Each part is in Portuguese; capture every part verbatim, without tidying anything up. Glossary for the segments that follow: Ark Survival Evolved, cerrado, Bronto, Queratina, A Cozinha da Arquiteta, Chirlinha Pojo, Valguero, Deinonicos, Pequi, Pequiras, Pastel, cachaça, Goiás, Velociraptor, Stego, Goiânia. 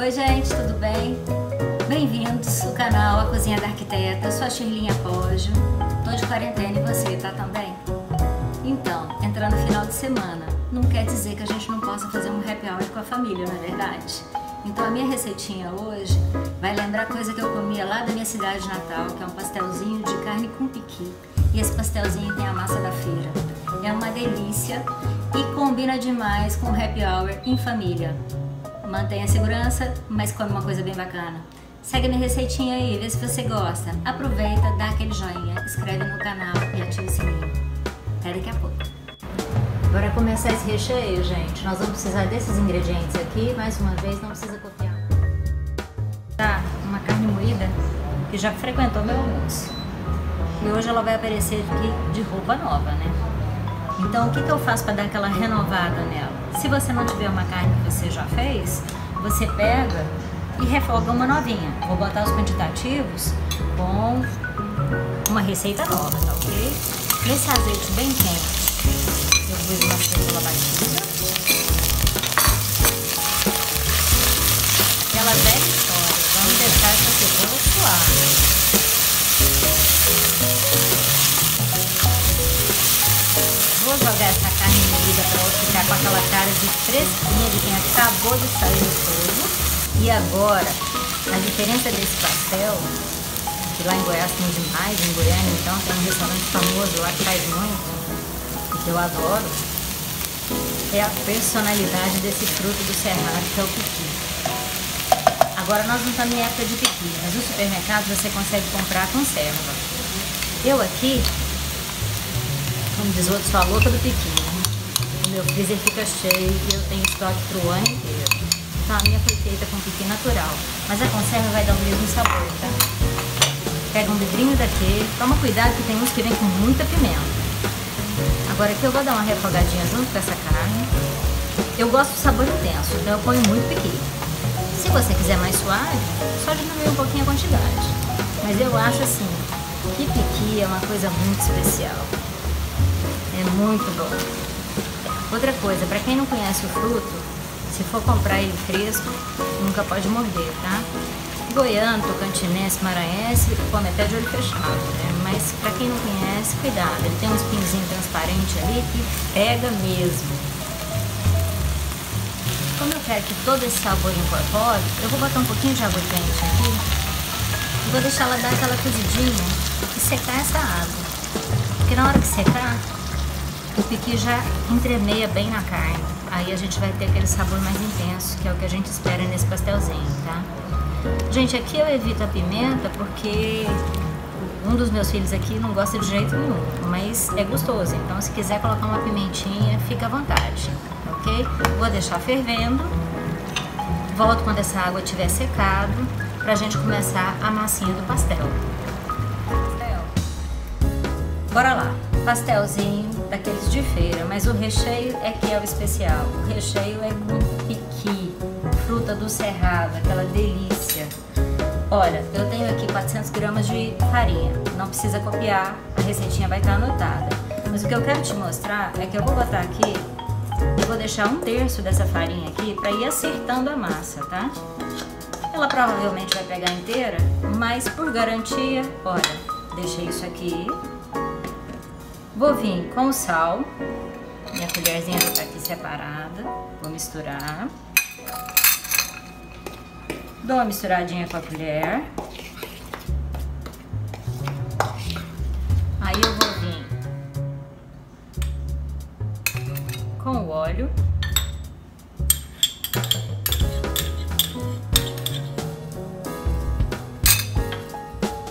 Oi gente, tudo bem? Bem-vindos ao canal A Cozinha da Arquiteta, eu sou a Chirlinha Pojo. Tô de quarentena e você, tá também? Então, entrar no final de semana não quer dizer que a gente não possa fazer um happy hour com a família, não é verdade? Então a minha receitinha hoje vai lembrar coisa que eu comia lá da minha cidade natal, que é um pastelzinho de carne com pequi. E esse pastelzinho tem a massa da feira. É uma delícia e combina demais com o happy hour em família. Mantenha a segurança, mas come uma coisa bem bacana. Segue a minha receitinha aí, vê se você gosta. Aproveita, dá aquele joinha, inscreve no canal e ativa o sininho. Até daqui a pouco. Bora começar esse recheio, gente. Nós vamos precisar desses ingredientes aqui. Mais uma vez, não precisa copiar. Tá, uma carne moída que já frequentou meu almoço. E hoje ela vai aparecer aqui de roupa nova, né? Então, o que que eu faço para dar aquela renovada nela? Se você não tiver uma carne que você já fez, você pega e refoga uma novinha. Vou botar os quantitativos com uma receita nova, tá ok? Nesse azeite bem quente, eu vou uma cebola batida. Ela é bem história. Vamos deixar essa cebola suar. Vou jogar essa carne moída para ela ficar com aquela cara de fresquinha de quem acabou de sair do forno. E agora, a diferença desse pastel, que lá em Goiás tem demais, em Goiânia então tem um restaurante famoso lá que faz muito, que eu adoro, é a personalidade desse fruto do cerrado, que é o pequi. Agora nós não estamos em época de pequi, mas no supermercado você consegue comprar a conserva. Eu aqui, como diz outros, sou a louca do pequi, né? O meu freezer fica cheio e eu tenho estoque para o ano inteiro. Então a minha foi feita com pequi natural, mas a conserva vai dar o mesmo sabor, tá? Pega um vidrinho daquele, toma cuidado que tem uns que vem com muita pimenta. Agora aqui eu vou dar uma refogadinha junto com essa carne. Eu gosto do sabor intenso, então eu ponho muito pequi. Se você quiser mais suave, só diminuir um pouquinho a quantidade. Mas eu acho assim, que pequi é uma coisa muito especial. É muito bom. Outra coisa, para quem não conhece o fruto, se for comprar ele fresco, nunca pode morder, tá? Goiano, tocantinense, maranhense, come até de olho fechado, né? Mas pra quem não conhece, cuidado, ele tem um espinhozinho transparente ali que pega mesmo. Como eu quero que todo esse sabor incorpore, eu vou botar um pouquinho de água quente aqui e vou deixar ela dar aquela cozidinha e secar essa água. Porque na hora que secar, o pequi já entremeia bem na carne. Aí a gente vai ter aquele sabor mais intenso, que é o que a gente espera nesse pastelzinho, tá? Gente, aqui eu evito a pimenta porque um dos meus filhos aqui não gosta de jeito nenhum, mas é gostoso, então se quiser colocar uma pimentinha, fica à vontade, ok? Vou deixar fervendo, volto quando essa água tiver secado, pra gente começar a massinha do pastel. Bora lá, pastelzinho daqueles de feira, mas o recheio é que é o especial, o recheio é com pequi, fruta do cerrado, aquela delícia. Olha, eu tenho aqui quatrocentas gramas de farinha, não precisa copiar, a receitinha vai estar anotada. Mas o que eu quero te mostrar é que eu vou botar aqui, eu vou deixar um terço dessa farinha aqui para ir acertando a massa, tá? Ela provavelmente vai pegar inteira, mas por garantia, olha, deixei isso aqui. Vou vir com o sal, minha colherzinha está aqui separada, vou misturar. Dou uma misturadinha com a colher. Aí eu vou vir com o óleo.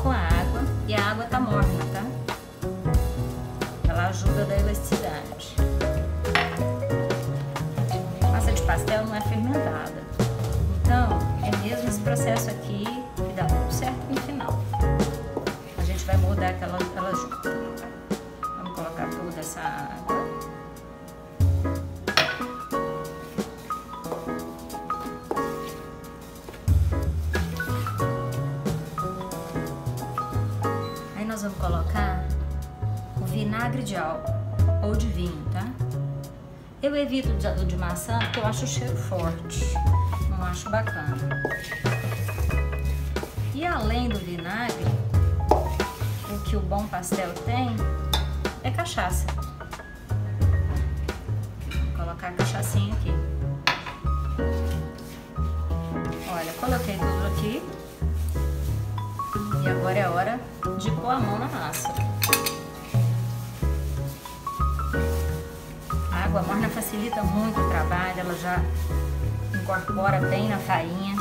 Com a água. E a água tá morna, tá? Ela ajuda da elasticidade. Massa de pastel não é fermentada. Então, mesmo esse processo aqui que dá tudo certo no final. A gente vai moldar aquela, aquela junta. Vamos colocar toda essa água. Aí nós vamos colocar o vinagre de álcool ou de vinho, tá? Eu evito o de maçã porque eu acho o cheiro forte. eu acho bacana. E além do vinagre, o que o bom pastel tem é cachaça. Vou colocar a cachaçinha aqui. Olha, coloquei tudo aqui. E agora é a hora de pôr a mão na massa. A água morna facilita muito o trabalho, ela já incorpora bem na farinha.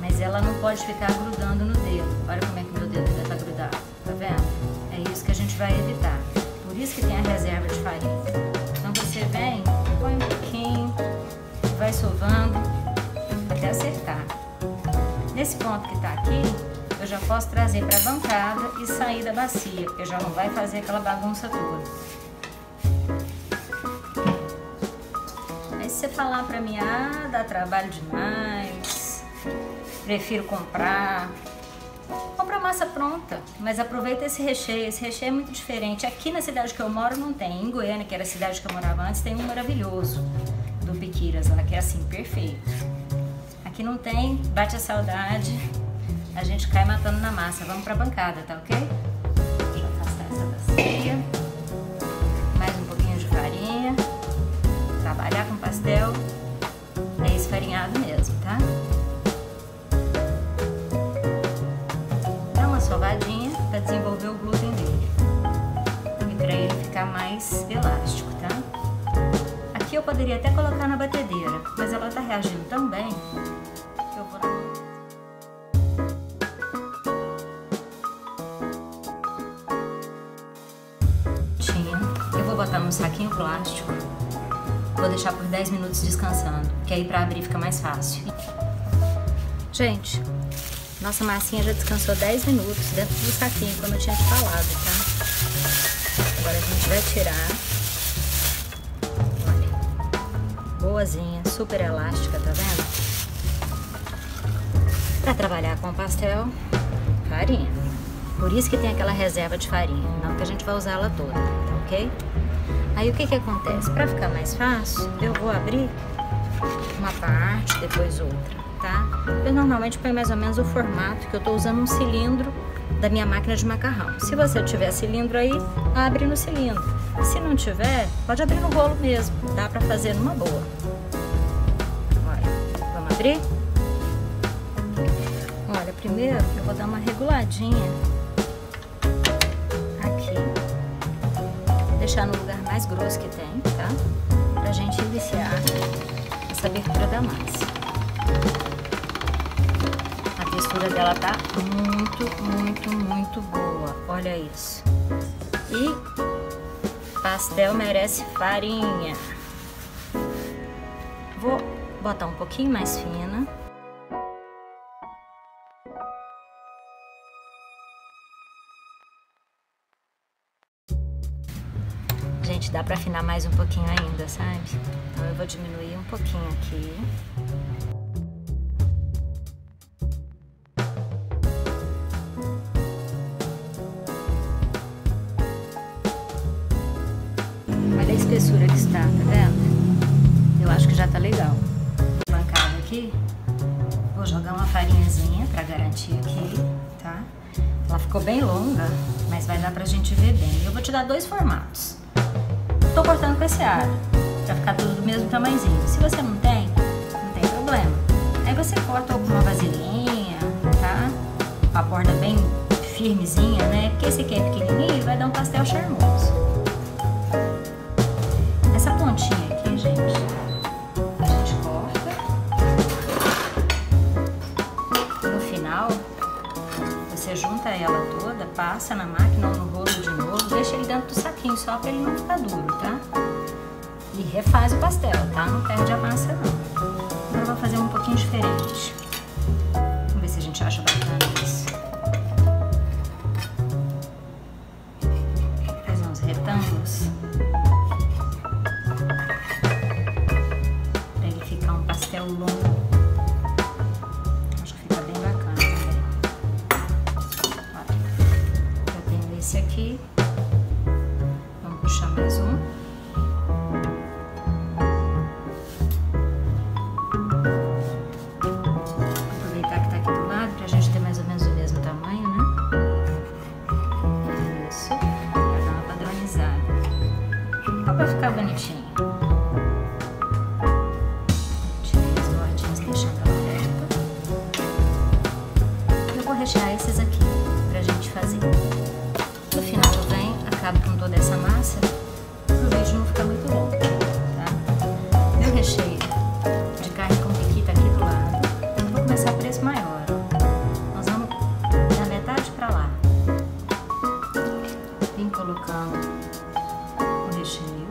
Mas ela não pode ficar grudando no dedo. Olha como é que meu dedo ainda tá grudado, tá vendo? É isso que a gente vai evitar. Por isso que tem a reserva de farinha. Então você vem, põe um pouquinho, vai sovando até acertar. Nesse ponto que tá aqui, eu já posso trazer para a bancada e sair da bacia, porque já não vai fazer aquela bagunça toda. Aí se você falar para mim, ah, dá trabalho demais, prefiro comprar. Compra massa pronta, mas aproveita esse recheio. Esse recheio é muito diferente. Aqui na cidade que eu moro não tem. Em Goiânia, que era a cidade que eu morava antes, tem um maravilhoso do Pequiras, ela que é assim, perfeito. Aqui não tem, bate a saudade. A gente cai matando na massa. Vamos pra bancada, tá ok? Vou afastar essa bacia. Mais um pouquinho de farinha. Trabalhar com pastel é esfarinhado mesmo, tá? Dá uma sovadinha pra desenvolver o glúten dele. E pra ele ficar mais elástico, tá? Aqui eu poderia até colocar na batedeira, mas ela tá reagindo tão bem que eu vou... Vou botar num saquinho plástico, vou deixar por dez minutos descansando, que aí pra abrir fica mais fácil. Gente, nossa massinha já descansou dez minutos dentro do saquinho, como eu tinha te falado, tá? Agora a gente vai tirar. Olha, boazinha, super elástica, tá vendo? Pra trabalhar com pastel, farinha. Por isso que tem aquela reserva de farinha, não que a gente vai usar ela toda, tá ok? Aí o que que acontece? Pra ficar mais fácil, eu vou abrir uma parte, depois outra, tá? Eu normalmente ponho mais ou menos o formato que eu tô usando, um cilindro da minha máquina de macarrão. Se você tiver cilindro aí, abre no cilindro. Se não tiver, pode abrir no rolo mesmo, dá pra fazer numa boa. Olha, vamos abrir? Olha, primeiro eu vou dar uma reguladinha. Deixar no lugar mais grosso que tem, tá? Pra gente iniciar essa abertura da massa. A textura dela tá muito, muito, muito boa. Olha isso. E pastel merece farinha. Vou botar um pouquinho mais fina. Gente, dá pra afinar mais um pouquinho ainda, sabe? Então eu vou diminuir um pouquinho aqui. Olha a espessura que está, tá vendo? Eu acho que já tá legal. Bancada aqui, vou jogar uma farinhazinha pra garantir aqui, tá? Ela ficou bem longa, mas vai dar pra gente ver bem. Eu vou te dar dois formatos. Tô cortando com esse aro, pra ficar tudo do mesmo tamanhozinho. Se você não tem, não tem problema. Aí você corta alguma vasilhinha, tá? Com a borda bem firmezinha, né? Porque esse aqui é pequenininho e vai dar um pastel charmoso. Essa pontinha aqui, gente, a gente corta. No final, você junta ela toda, passa na máquina ou no rolo de novo, deixa ele dentro do saquinho só pra ele não ficar duro, tá? E refaz o pastel, tá? Não perde a massa, não. Agora eu vou fazer um pouquinho diferente. Vamos ver se a gente acha bacana isso. Fazer uns retângulos. Pra ele ficar um pastel longo. puxar mais um. Aproveitar que tá aqui do lado pra gente ter mais ou menos o mesmo tamanho, né? Isso, pra dar uma padronizada. Só pra ficar bonitinho. Tirei as bordinhas, deixando ela aberta. Eu vou rechear esses aqui pra gente fazer. No final eu venho, acabo com toda essa massa, pro vídeo não ficar muito longo, tá? Meu recheio de carne com pequi tá aqui do lado. Eu vou começar por esse maior. Nós vamos da metade pra lá. Vim colocando o recheio.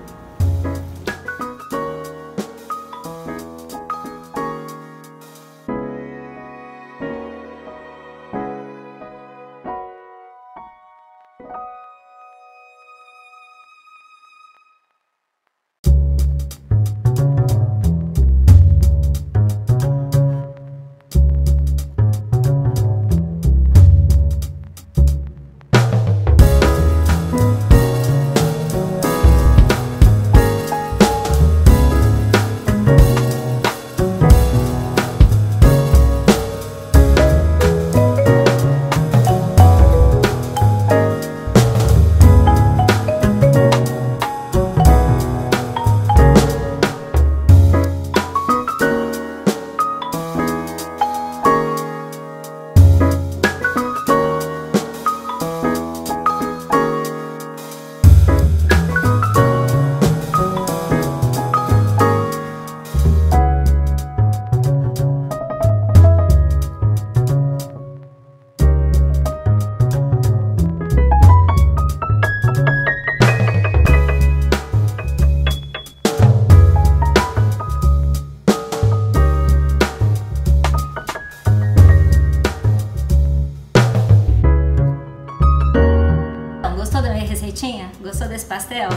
Gostou desse pastel?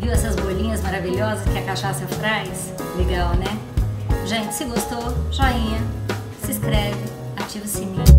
Viu essas bolinhas maravilhosas que a cachaça traz? Legal, né? Gente, se gostou, joinha, se inscreve, ativa o sininho.